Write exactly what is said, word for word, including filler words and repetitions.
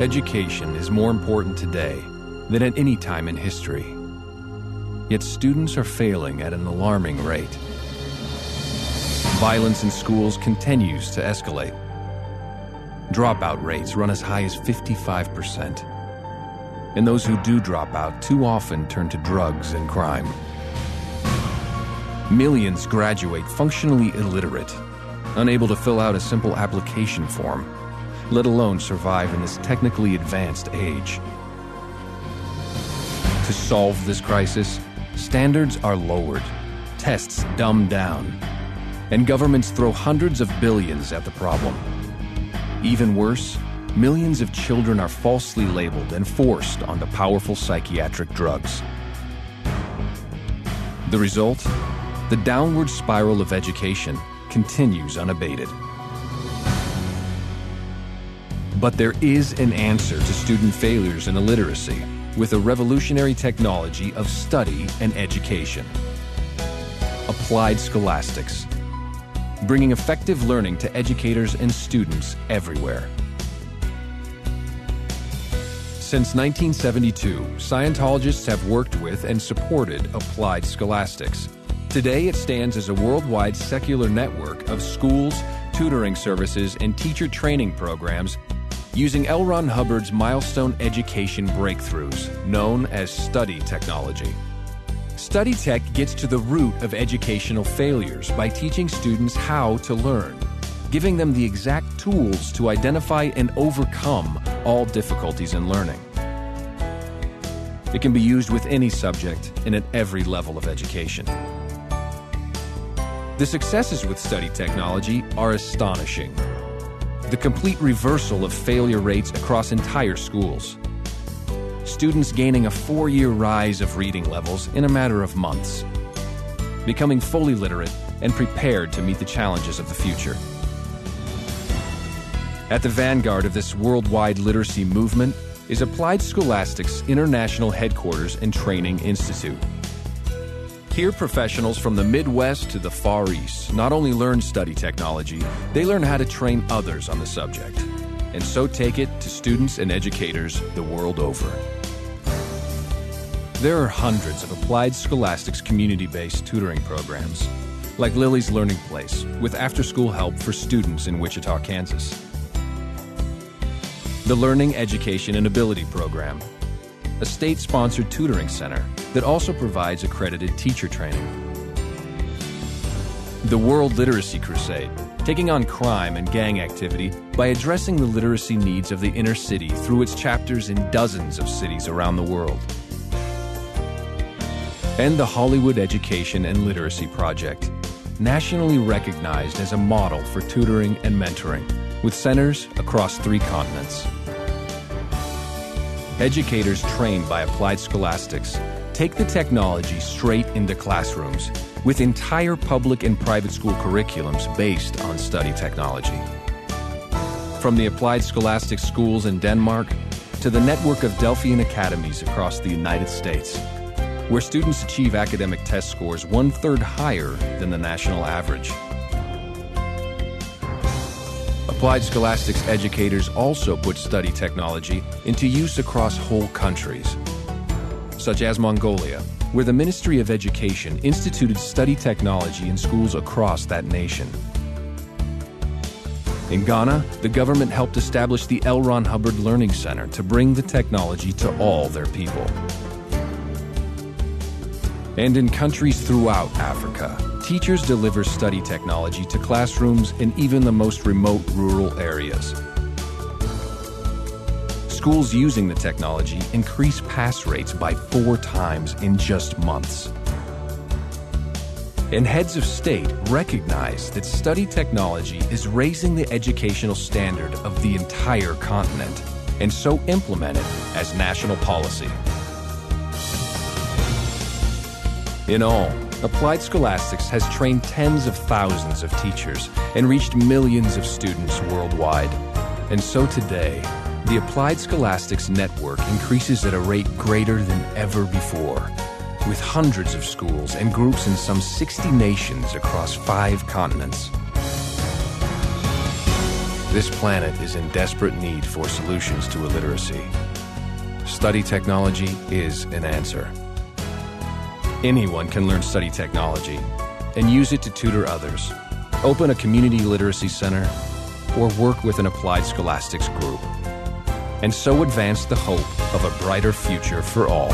Education is more important today than at any time in history. Yet students are failing at an alarming rate. Violence in schools continues to escalate. Dropout rates run as high as fifty-five percent. And those who do drop out too often turn to drugs and crime. Millions graduate functionally illiterate, unable to fill out a simple application form, let alone survive in this technically advanced age. To solve this crisis, standards are lowered, tests dumbed down, and governments throw hundreds of billions at the problem. Even worse, millions of children are falsely labeled and forced onto powerful psychiatric drugs. The result? The downward spiral of education continues unabated. But there is an answer to student failures and illiteracy with a revolutionary technology of study and education. Applied Scholastics, bringing effective learning to educators and students everywhere. Since nineteen seventy-two, Scientologists have worked with and supported Applied Scholastics. Today, it stands as a worldwide secular network of schools, tutoring services, and teacher training programs using L. Ron Hubbard's milestone education breakthroughs, known as study technology. Study Tech gets to the root of educational failures by teaching students how to learn, giving them the exact tools to identify and overcome all difficulties in learning. It can be used with any subject and at every level of education. The successes with study technology are astonishing. The complete reversal of failure rates across entire schools. Students gaining a four-year rise of reading levels in a matter of months. Becoming fully literate and prepared to meet the challenges of the future. At the vanguard of this worldwide literacy movement is Applied Scholastics International Headquarters and Training Institute. Here, professionals from the Midwest to the Far East not only learn study technology, they learn how to train others on the subject, and so take it to students and educators the world over. There are hundreds of Applied Scholastics community-based tutoring programs, like Lily's Learning Place, with after-school help for students in Wichita, Kansas. The Learning, Education, and Ability Program, a state-sponsored tutoring center that also provides accredited teacher training. The World Literacy Crusade, taking on crime and gang activity by addressing the literacy needs of the inner city through its chapters in dozens of cities around the world. And the Hollywood Education and Literacy Project, nationally recognized as a model for tutoring and mentoring, with centers across three continents. Educators trained by Applied Scholastics take the technology straight into classrooms with entire public and private school curriculums based on study technology. From the Applied Scholastics schools in Denmark to the network of Delphian academies across the United States, where students achieve academic test scores one-third higher than the national average. Applied Scholastics educators also put study technology into use across whole countries, such as Mongolia, where the Ministry of Education instituted study technology in schools across that nation. In Ghana, the government helped establish the L. Ron Hubbard Learning Center to bring the technology to all their people. And in countries throughout Africa, teachers deliver study technology to classrooms in even the most remote rural areas. Schools using the technology increase pass rates by four times in just months. And heads of state recognize that study technology is raising the educational standard of the entire continent, and so implement it as national policy. In all, Applied Scholastics has trained tens of thousands of teachers and reached millions of students worldwide. And so today, the Applied Scholastics network increases at a rate greater than ever before, with hundreds of schools and groups in some sixty nations across five continents. This planet is in desperate need for solutions to illiteracy. Study technology is an answer. Anyone can learn study technology and use it to tutor others, open a community literacy center, or work with an Applied Scholastics group, and so advance the hope of a brighter future for all.